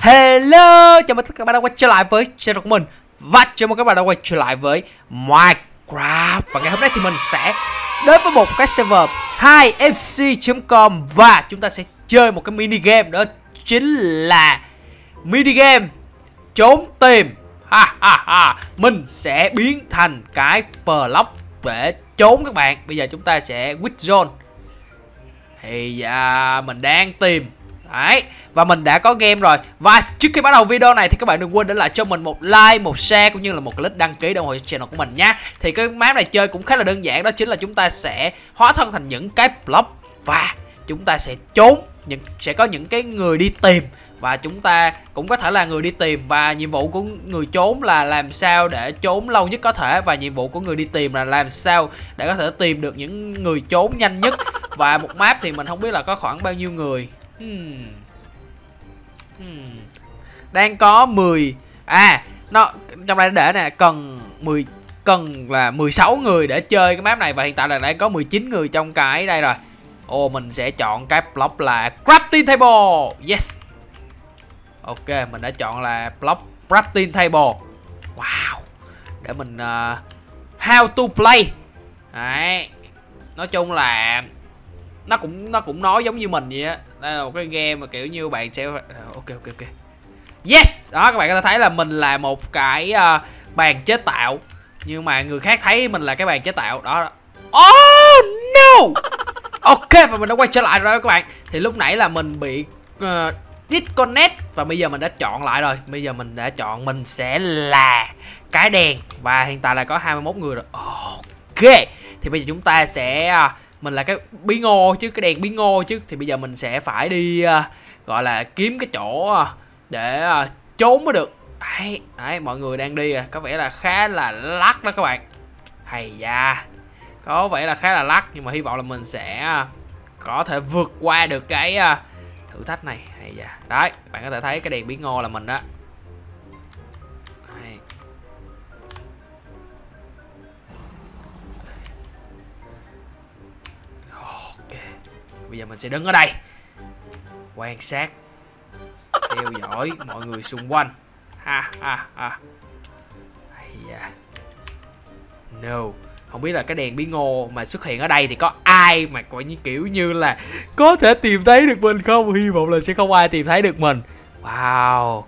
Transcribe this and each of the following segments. Hello, chào mừng tất cả các bạn đã quay trở lại với channel của mình. Và chào mừng các bạn đã quay trở lại với Minecraft. Và ngày hôm nay thì mình sẽ đến với một cái server 2mc.com. Và chúng ta sẽ chơi một cái mini game, đó chính là mini game trốn tìm. Mình sẽ biến thành cái block để trốn các bạn. Bây giờ chúng ta sẽ quit zone. Thì mình đang tìm. Đấy, và mình đã có game rồi. Và trước khi bắt đầu video này thì các bạn đừng quên để lại cho mình một like, một share cũng như là một click đăng ký để ủng hộ channel của mình nhé. Thì cái map này chơi cũng khá là đơn giản, đó chính là chúng ta sẽ hóa thân thành những cái block và chúng ta sẽ trốn. Sẽ có những cái người đi tìm và chúng ta cũng có thể là người đi tìm, và nhiệm vụ của người trốn là làm sao để trốn lâu nhất có thể, và nhiệm vụ của người đi tìm là làm sao để có thể tìm được những người trốn nhanh nhất. Và một map thì mình không biết là có khoảng bao nhiêu người. Đang có 10. Nó trong đây để nè, cần là 16 người để chơi cái map này, và hiện tại là đang có 19 người trong cái đây rồi. Mình sẽ chọn cái block là crafting table. Yes. Ok, mình đã chọn là block crafting table. Wow. Để mình how to play. Đấy. Nói chung là nó cũng nói giống như mình vậy á. Đây là một cái game mà kiểu như bạn sẽ ok. Yes. Đó, các bạn có thể thấy là mình là một cái bàn chế tạo, nhưng mà người khác thấy mình là cái bàn chế tạo đó. Oh no. Ok, và mình đã quay trở lại rồi các bạn. Thì lúc nãy là mình bị disconnect, và bây giờ mình đã chọn lại rồi. Bây giờ mình đã chọn mình sẽ là cái đèn, và hiện tại là có 21 người rồi. Ok. Thì bây giờ chúng ta sẽ mình là cái bí ngô chứ, cái đèn bí ngô chứ. Thì bây giờ mình sẽ phải đi gọi là kiếm cái chỗ để trốn mới được. Đấy, đấy, mọi người đang đi có vẻ là khá là lắc đó các bạn. Hay da. Có vẻ là khá là lắc, nhưng mà hy vọng là mình sẽ có thể vượt qua được cái thử thách này. Đấy, bạn có thể thấy cái đèn bí ngô là mình đó. Đấy. Ok. Bây giờ mình sẽ đứng ở đây, quan sát, theo dõi mọi người xung quanh. No. Không biết là cái đèn bí ngô mà xuất hiện ở đây thì có ai mà coi như kiểu như là có thể tìm thấy được mình không? Hy vọng là sẽ không ai tìm thấy được mình. Wow.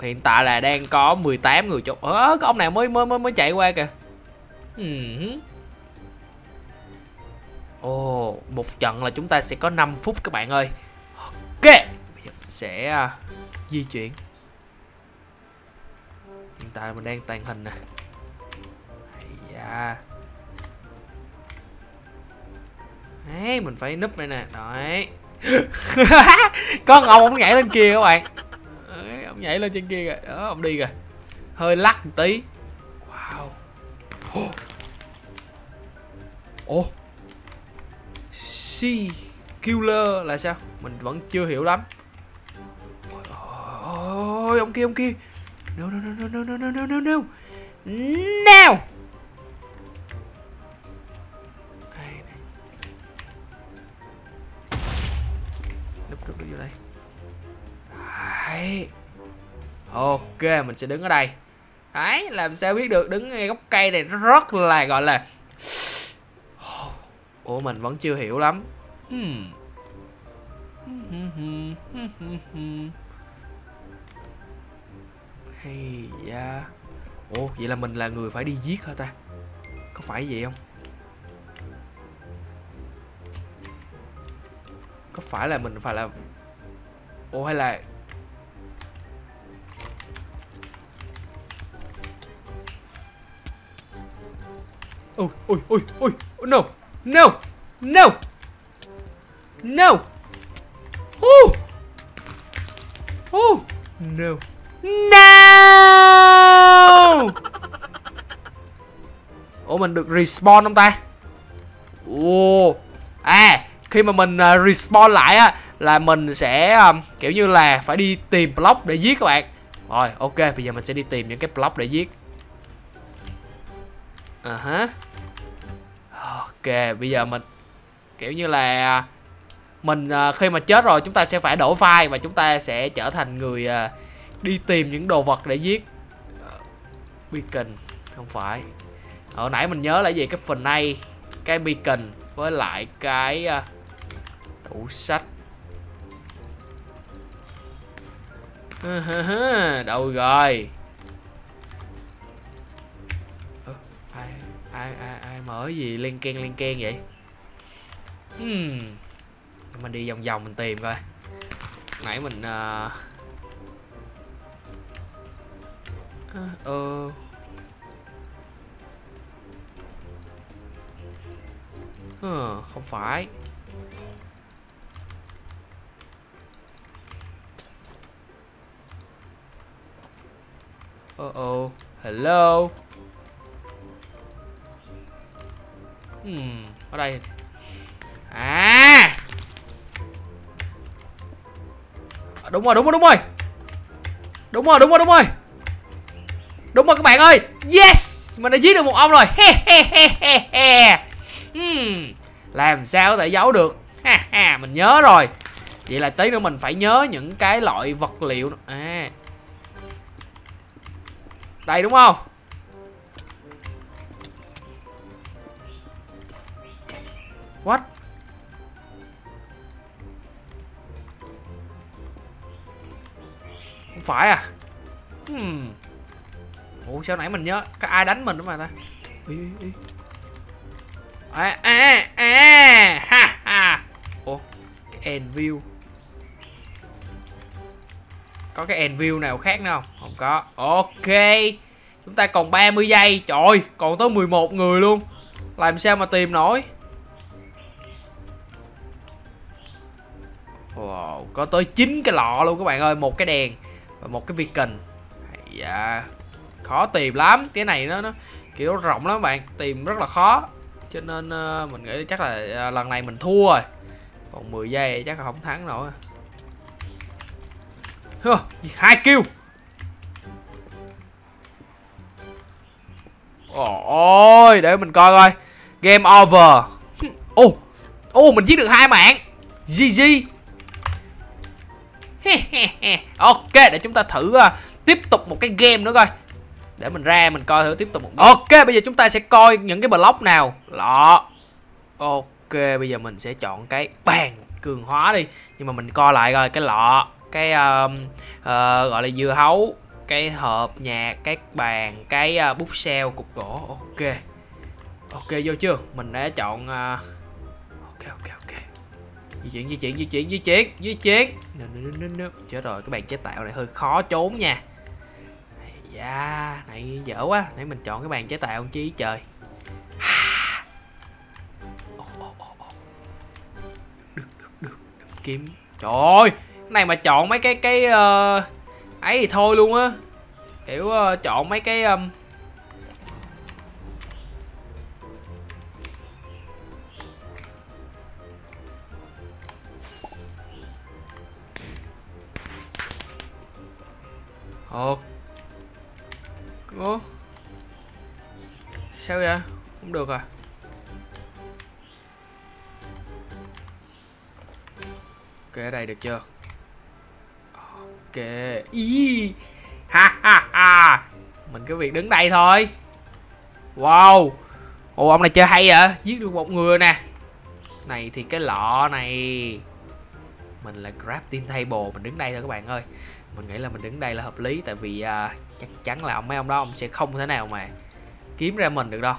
Hiện tại là đang có 18 người trốn. Cái ông này mới chạy qua kìa. Một trận là chúng ta sẽ có 5 phút các bạn ơi. Ok. Bây giờ mình sẽ di chuyển. Hiện tại mình đang tàng hình nè. Đấy, mình phải núp đây nè. Đấy. Con ông nhảy lên kia các bạn. Đấy, ông nhảy lên trên kia kìa. Đó, ông đi kìa. Hơi lắc một tí. Wow. Sea Killer là sao? Mình vẫn chưa hiểu lắm. Ôi, ông kia, ông kia. No. Ok, mình sẽ đứng ở đây. Đấy, làm sao biết được, đứng ngay gốc cây này rất là gọi là mình vẫn chưa hiểu lắm. Hay da. Vậy là mình là người phải đi giết hả ta? Có phải vậy không? Có phải là mình phải là hay là Ôi, no. No. Mình được respawn không ta? Khi mà mình respawn lại á là mình sẽ kiểu như là phải đi tìm block để giết các bạn. Rồi, ok, bây giờ mình sẽ đi tìm những cái block để giết. Ok, bây giờ mình kiểu như là mình khi mà chết rồi chúng ta sẽ phải đổi file và chúng ta sẽ trở thành người đi tìm những đồ vật để giết. Beacon không phải. Hồi nãy mình nhớ là gì, cái phần này, cái beacon với lại cái tủ sách. Đâu rồi? Ai mở gì len keng vậy? Mình đi vòng vòng mình tìm coi. Nãy mình không phải. Hello. Ở đây. À. Đúng rồi các bạn ơi. Yes, mình đã giết được một ông rồi. Làm sao có thể giấu được. Mình nhớ rồi. Vậy là tí nữa mình phải nhớ những cái loại vật liệu. Đây đúng không? What? Không phải à? Ủa sao nãy mình nhớ cái ai đánh mình đúng mà ta? Ủa cái end view. Có cái end view nào khác nữa không? Không có. Ok. Chúng ta còn 30 giây. Trời ơi, còn tới 11 người luôn. Làm sao mà tìm nổi. Wow, có tới 9 cái lọ luôn các bạn ơi. Một cái đèn và một cái beacon. Dạ. Khó tìm lắm. Cái này nó kiểu rộng lắm các bạn. Tìm rất là khó. Cho nên mình nghĩ chắc là lần này mình thua rồi. Còn 10 giây chắc là không thắng nổi. Hai kill. Ôi, để mình coi coi. Game over. Mình giết được 2 mạng. GG. Ok, để chúng ta thử tiếp tục một cái game nữa coi. Để mình ra mình coi thử tiếp tục một game. Ok, bây giờ chúng ta sẽ coi những cái block nào. Đó. Ok, bây giờ mình sẽ chọn cái bàn cường hóa đi. Nhưng mà mình coi lại coi cái lọ, cái gọi là dưa hấu, cái hộp nhạc, cái bàn, cái bút xeo, cục gỗ. Ok. Ok vô chưa? Mình đã chọn ok. Di chuyển. Chết rồi, cái bàn chế tạo này hơi khó trốn nha. Dạ, này dở quá, nãy mình chọn cái bàn chế tạo chi trời. Được kiếm. Trời ơi, này mà chọn mấy cái ấy thì thôi luôn á. Kiểu chọn mấy cái sao vậy? Không được à? Ok, ở đây được chưa? Ok. Mình cứ việc đứng đây thôi. Wow. Ồ, ông này chơi hay vậy? Giết được một người nè. Này thì cái lọ này. Mình là grab team table. Mình đứng đây thôi các bạn ơi. Mình nghĩ là mình đứng đây là hợp lý. Tại vì chắc chắn là mấy ông đó ông sẽ không thể nào mà kiếm ra mình được đâu.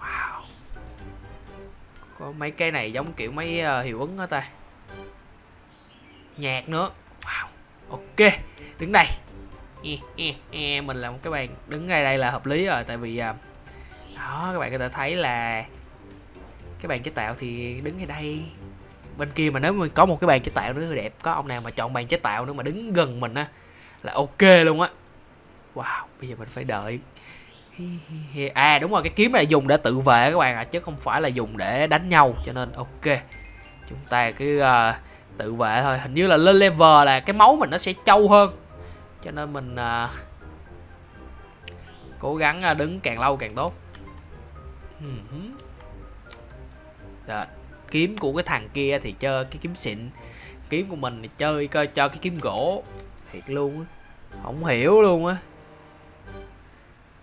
Wow. Có mấy cái này giống kiểu mấy hiệu ứng hết ta. Nhạc nữa. Wow. Ok, đứng đây. Mình làm một cái bàn đứng ngay đây là hợp lý rồi. Tại vì đó, các bạn có thể thấy là cái bàn chế tạo thì đứng ngay đây. Bên kia mà nếu mà có một cái bàn chế tạo nữa thì đẹp. Có ông nào mà chọn bàn chế tạo nữa mà đứng gần mình á là ok luôn á. Wow, bây giờ mình phải đợi. À đúng rồi, cái kiếm này dùng để tự vệ các bạn ạ, chứ không phải là dùng để đánh nhau. Cho nên ok, chúng ta cứ tự vệ thôi. Hình như là lên level là cái máu mình nó sẽ trâu hơn. Cho nên mình cố gắng đứng càng lâu càng tốt. Rồi, kiếm của cái thằng kia thì chơi cái kiếm xịn, kiếm của mình thì chơi coi cho cái kiếm gỗ. Thiệt luôn á, không hiểu luôn á.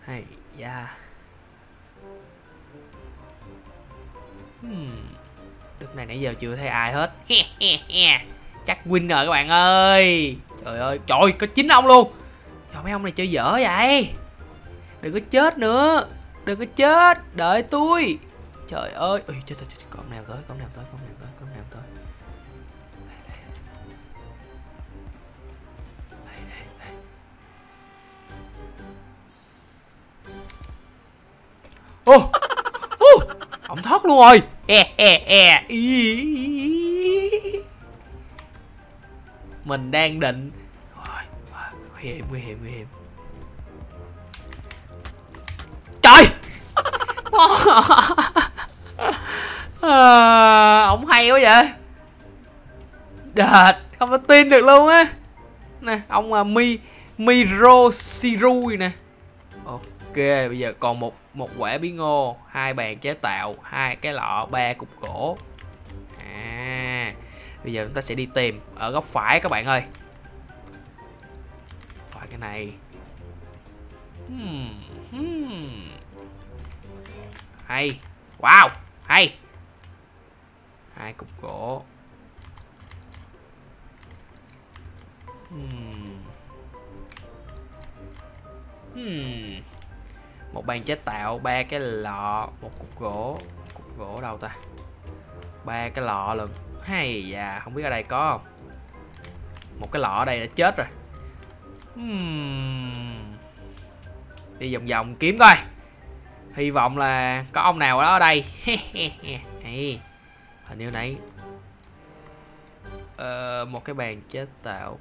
Hay da. Đợt này nãy giờ chưa thấy ai hết. Chắc win rồi các bạn ơi. Trời ơi, trời, có 9 ông luôn. Trời, mấy ông này chơi dở vậy. Đừng có chết nữa, đừng có chết, đợi tôi. Trời ơi, ui, trời, trời, con nào tới, con nào tới, con nào tới, con nào tới. Ô, ô, ổng thoát luôn rồi. Mình đang định. Nguy hiểm, nguy hiểm, nguy hiểm. Trời. Ổng hay quá vậy. Đệt, không có tin được luôn á. Nè, ông là Mirosirui nè. Ok, bây giờ còn một quả bí ngô, 2 bàn chế tạo, 2 cái lọ, 3 cục gỗ. Bây giờ chúng ta sẽ đi tìm ở góc phải các bạn ơi. Phải cái này. Hay. Wow, hay. 2 cục gỗ. Một bàn chế tạo, 3 cái lọ, 1 cục gỗ. Cục gỗ đâu ta? 3 cái lọ lần. Hay da, không biết ở đây có không. Một cái lọ ở đây đã chết rồi. Đi vòng vòng kiếm coi. Hy vọng là có ông nào đó ở đây. Hey. Hình như nãy một cái bàn chế tạo.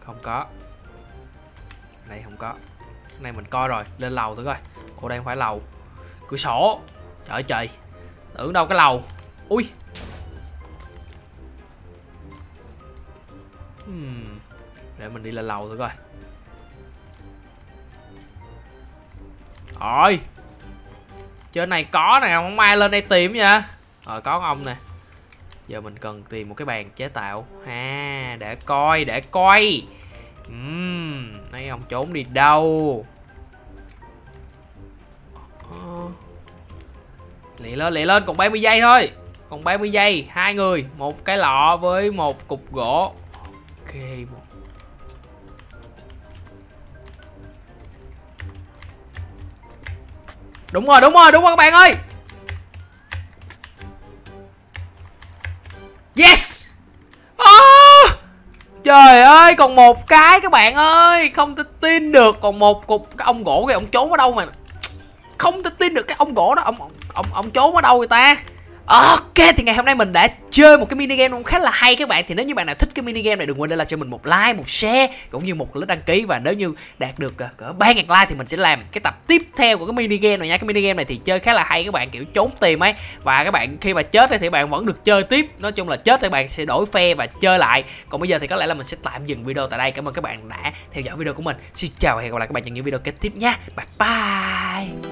Không có. Đây không có. Cái này mình coi rồi, lên lầu thử coi. Ủa đây không phải lầu. Cửa sổ. Trời ơi trời. Tưởng đâu cái lầu. Ui. Để mình đi lên lầu thử coi. Rồi. Trên này có nè, không ai lên đây tìm vậy. Rồi có ông nè. Giờ mình cần tìm một cái bàn chế tạo ha, để coi, để coi. Nãy ông trốn đi đâu? Lẹ lên, còn 30 giây thôi. Còn 30 giây, 2 người, 1 cái lọ với 1 cục gỗ. Ok. Đúng rồi, đúng rồi, đúng rồi các bạn ơi. Yes. Trời ơi, còn 1 cái các bạn ơi, không thể tin được. Còn 1 cục. Cái ông gỗ kìa, ông trốn ở đâu mà không thể tin được. Cái ông gỗ đó, ông trốn ở đâu người ta. Ok, thì ngày hôm nay mình đã chơi một cái mini game cũng khá là hay các bạn. Thì nếu như bạn nào thích cái mini game này, đừng quên để lại cho mình một like, một share cũng như một lượt đăng ký. Và nếu như đạt được cỡ 3000 like thì mình sẽ làm cái tập tiếp theo của cái mini game này nha. Cái mini game này thì chơi khá là hay các bạn, kiểu trốn tìm ấy. Và các bạn khi mà chết thì bạn vẫn được chơi tiếp. Nói chung là chết thì bạn sẽ đổi phe và chơi lại. Còn bây giờ thì có lẽ là mình sẽ tạm dừng video tại đây. Cảm ơn các bạn đã theo dõi video của mình. Xin chào và hẹn gặp lại các bạn trong những video kế tiếp nha. Bye bye.